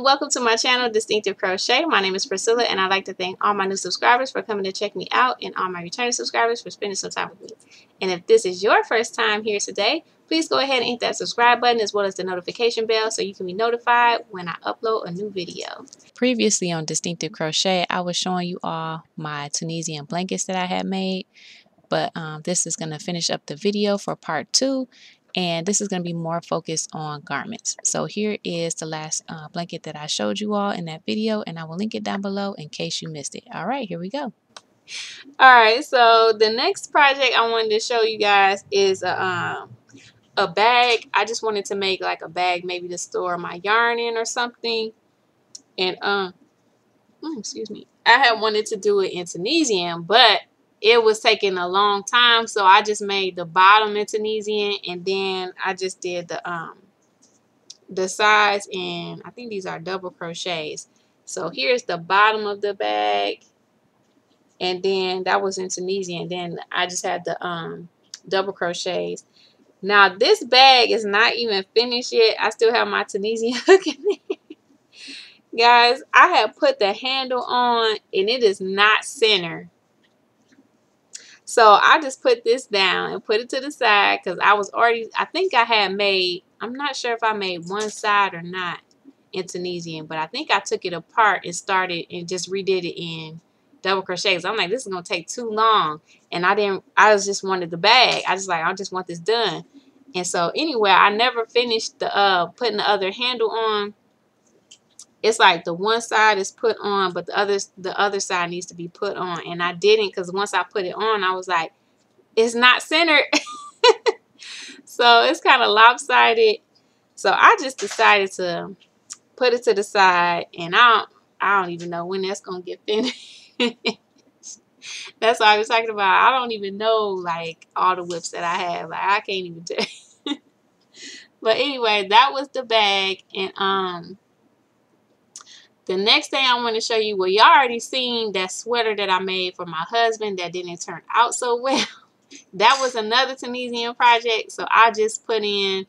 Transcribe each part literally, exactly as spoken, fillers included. and welcome to my channel, Distinctive Crochet. My name is Priscilla, and I'd like to thank all my new subscribers for coming to check me out and all my returning subscribers for spending some time with me. And if this is your first time here today, please go ahead and hit that subscribe button as well as the notification bell so you can be notified when I upload a new video. Previously on Distinctive Crochet, I was showing you all my Tunisian blankets that I had made, but um, this is going to finish up the video for part two, and this is going to be more focused on garments. So here is the last uh, blanket that I showed you all in that video, and I will link it down below in case you missed it. All right, here we go. All right, so the next project I wanted to show you guys is a... Uh, um, A bag. I just wanted to make like a bag, maybe to store my yarn in or something. And um, oh, excuse me, I had wanted to do it in Tunisian, but it was taking a long time, so I just made the bottom in Tunisian, and then I just did the um, the sides, and I think these are double crochets. So here's the bottom of the bag, and then that was in Tunisian. Then I just had the um double crochets. Now, this bag is not even finished yet. I still have my Tunisian hook in it. Guys, I have put the handle on, and it is not center. So I just put this down and put it to the side because I was already, I think I had made, I'm not sure if I made one side or not in Tunisian, but I think I took it apart and started and just redid it in double crochets. I'm like, this is gonna take too long, and I didn't I was just wanted the bag. I just like I just want this done. And so anyway, I never finished the uh putting the other handle on. It's like the one side is put on, but the other the other side needs to be put on, and I didn't, because once I put it on, I was like, it's not centered. So it's kind of lopsided. So I just decided to put it to the side, and I don't, I don't even know when that's gonna get finished. That's what I was talking about. I don't even know like all the whips that I have. Like I can't even tell. But anyway, that was the bag. And um the next thing I want to show you, well, y'all already seen that sweater that I made for my husband that didn't turn out so well. That was another Tunisian project. So I just put in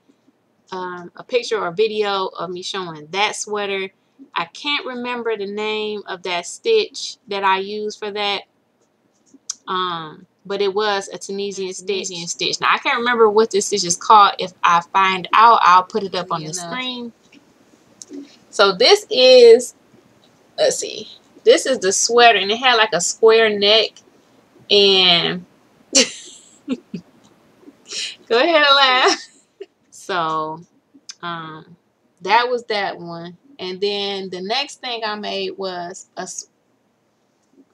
um, a picture or video of me showing that sweater. I can't remember the name of that stitch that I used for that, um, but it was a Tunisian stitch. Tunisian stitch. Now, I can't remember what this stitch is called. If I find out, I'll put it up on the screen. So this is, let's see, this is the sweater, and it had like a square neck, and go ahead and laugh. So um, that was that one. And then the next thing I made was a,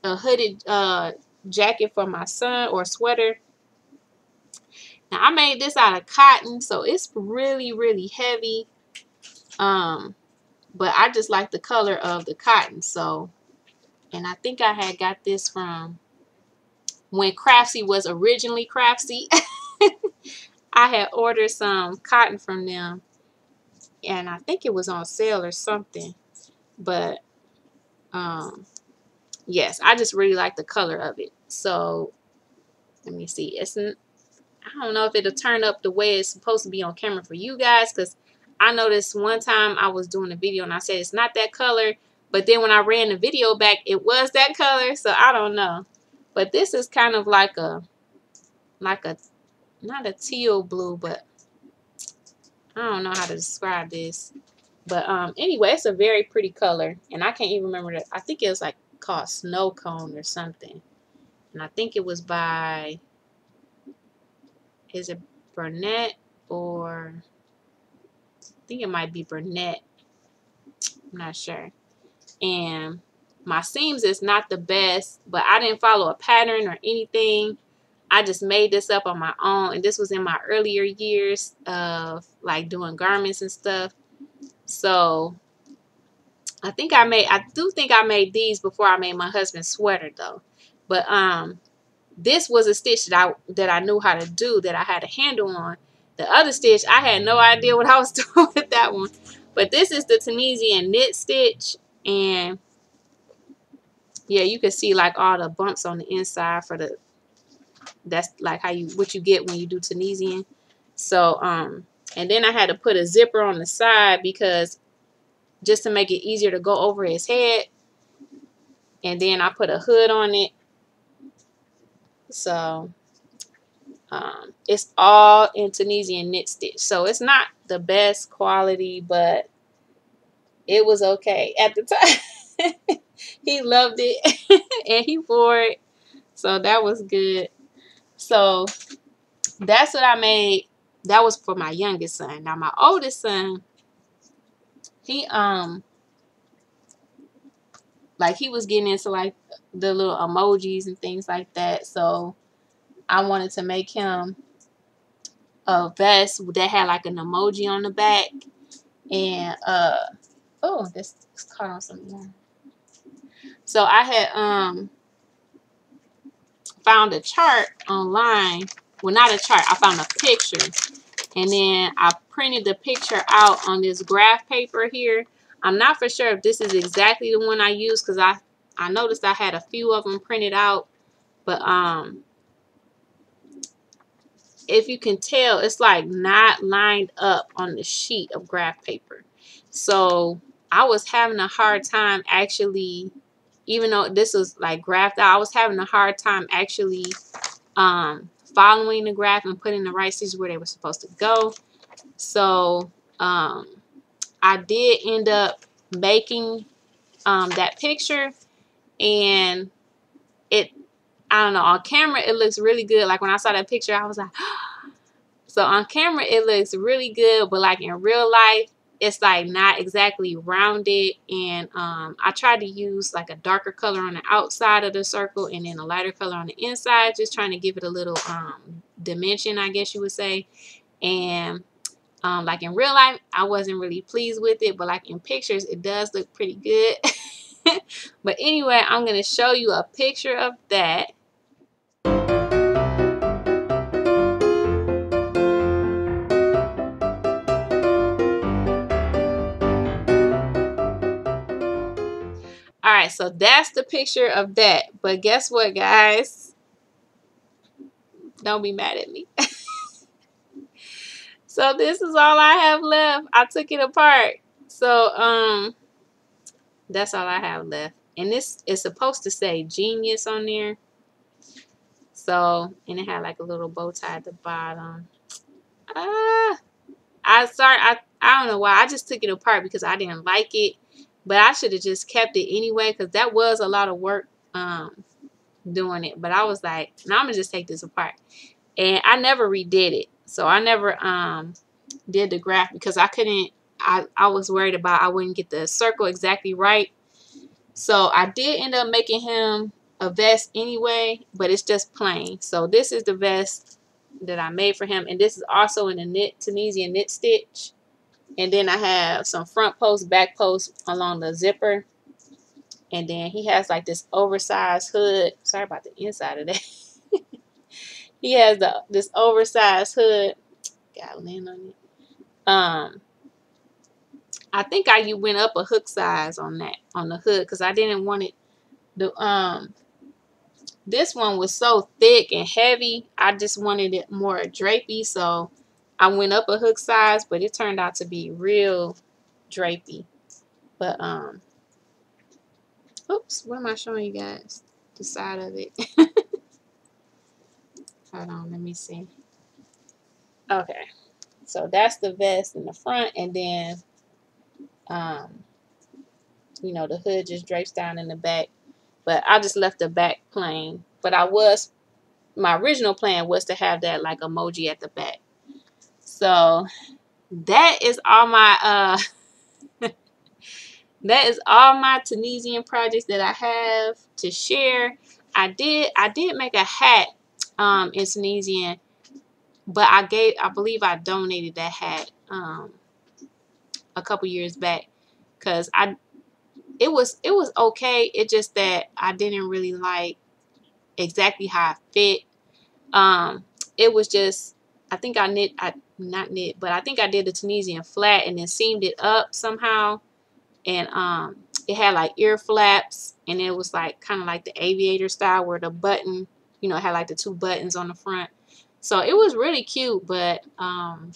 a hooded uh, jacket for my son, or sweater. Now, I made this out of cotton, so it's really, really heavy. Um, but I just like the color of the cotton. So, and I think I had got this from when Craftsy was originally Craftsy. I had ordered some cotton from them, and I think it was on sale or something. But um yes, I just really like the color of it. So let me see, it's an, I don't know if it'll turn up the way it's supposed to be on camera for you guys, because I noticed one time I was doing a video and I said it's not that color, but then when I ran the video back, it was that color. So I don't know, but this is kind of like a like a not a teal blue, but I don't know how to describe this, but um, anyway, it's a very pretty color, and I can't even remember that. I think it was like called Snow Cone or something, and I think it was by, is it Burnett, or I think it might be Burnett. I'm not sure. And my seams is not the best, but I didn't follow a pattern or anything. I just made this up on my own, and this was in my earlier years of like doing garments and stuff. So I think I made, I do think I made these before I made my husband's sweater though. But um, this was a stitch that I, that I knew how to do, that I had a handle on. The other stitch, I had no idea what I was doing with that one. But this is the Tunisian knit stitch, and yeah, you can see like all the bumps on the inside for the, that's like how you, what you get when you do Tunisian. So um and then I had to put a zipper on the side because just to make it easier to go over his head. And then I put a hood on it. So um, it's all in Tunisian knit stitch. So it's not the best quality, but it was okay at the time. He loved it and he wore it. So that was good. So that's what I made. That was for my youngest son. Now my oldest son, he um like he was getting into like the little emojis and things like that. So I wanted to make him a vest that had like an emoji on the back. And uh oh, this caught on something. So I had um found a chart online. Well, not a chart. I found a picture, and then I printed the picture out on this graph paper here. I'm not for sure if this is exactly the one I used, because I I noticed I had a few of them printed out, but um, if you can tell, it's like not lined up on the sheet of graph paper. So I was having a hard time actually, even though this was like graphed out, I was having a hard time actually um. following the graph and putting the right stitches where they were supposed to go. So um, I did end up making um, that picture, and it, I don't know, on camera it looks really good. Like when I saw that picture, I was like, oh. So on camera it looks really good, but like in real life it's like not exactly rounded. And um, I tried to use like a darker color on the outside of the circle and then a lighter color on the inside, just trying to give it a little um, dimension, I guess you would say. And um, like in real life, I wasn't really pleased with it, but like in pictures, it does look pretty good. But anyway, I'm going to show you a picture of that. Alright, so that's the picture of that. But guess what, guys? Don't be mad at me. So this is all I have left. I took it apart. So um, that's all I have left. And this is supposed to say genius on there. So, and it had like a little bow tie at the bottom. Ah, I sorry, I, I don't know why. I just took it apart because I didn't like it. But I should have just kept it anyway, because that was a lot of work um, doing it. But I was like, now I'm going to just take this apart. And I never redid it. So I never um, did the graph, because I couldn't, I, I was worried about I wouldn't get the circle exactly right. So I did end up making him a vest anyway, but it's just plain. So this is the vest that I made for him. And this is also in the knit Tunisian knit stitch. And then I have some front posts, back posts along the zipper. And then he has like this oversized hood. Sorry about the inside of that. He has the, this oversized hood. Gotta land on it. Um, I think I you went up a hook size on that, on the hood, because I didn't want it. The um, this one was so thick and heavy. I just wanted it more drapey, so I went up a hook size, but it turned out to be real drapey. But, um, oops, what am I showing you guys? The side of it. Hold on, let me see. Okay, so that's the vest in the front, and then, um, you know, the hood just drapes down in the back. But I just left the back plain. But I was, my original plan was to have that like emoji at the back. So that is all my uh that is all my Tunisian projects that I have to share. I did I did make a hat um in Tunisian, but I gave I believe I donated that hat um a couple years back, because I it was it was okay. It's just that I didn't really like exactly how it fit. Um it was just I think I knit, I not knit, but I think I did the Tunisian flat and then seamed it up somehow. And um, it had like ear flaps, and it was like kind of like the aviator style where the button, you know, had like the two buttons on the front. So it was really cute, but um,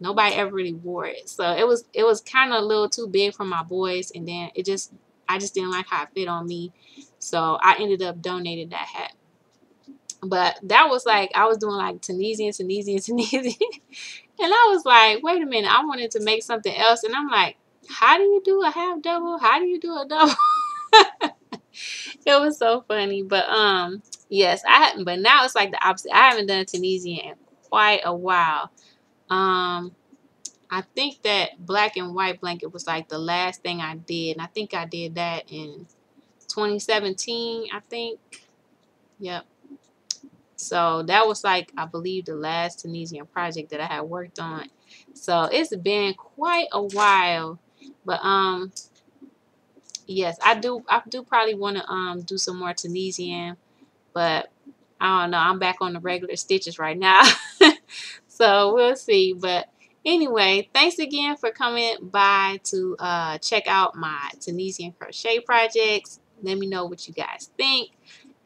nobody ever really wore it. So it was it was kind of a little too big for my boys, and then it just I just didn't like how it fit on me. So I ended up donating that hat. But that was like, I was doing like Tunisian, Tunisian, Tunisian. And I was like, wait a minute, I wanted to make something else. And I'm like, how do you do a half double? How do you do a double? It was so funny. But um, yes, I hadn't, but now it's like the opposite. I haven't done Tunisian in quite a while. Um, I think that black and white blanket was like the last thing I did. And I think I did that in twenty seventeen, I think. Yep. So that was like, I believe, the last Tunisian project that I had worked on. So it's been quite a while. But um, yes, I do I do probably want to um do some more Tunisian. But I don't know. I'm back on the regular stitches right now. So we'll see. But anyway, thanks again for coming by to uh, check out my Tunisian crochet projects. Let me know what you guys think.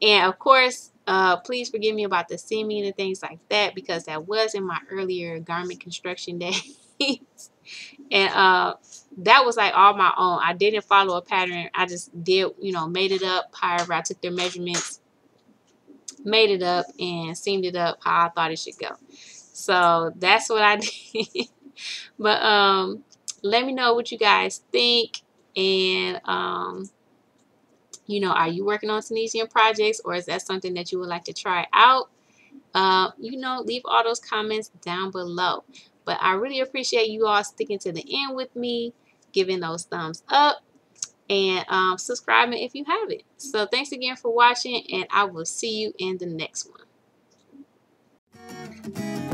And of course, Uh, please forgive me about the seaming and things like that, because that was in my earlier garment construction days. And uh, that was like all my own. I didn't follow a pattern. I just did, you know, made it up however I took their measurements, made it up, and seamed it up how I thought it should go. So that's what I did. But um, let me know what you guys think. And um, you know, are you working on Tunisian projects, or is that something that you would like to try out? Uh, you know, leave all those comments down below. But I really appreciate you all sticking to the end with me, giving those thumbs up, and um, subscribing if you haven't. So thanks again for watching, and I will see you in the next one.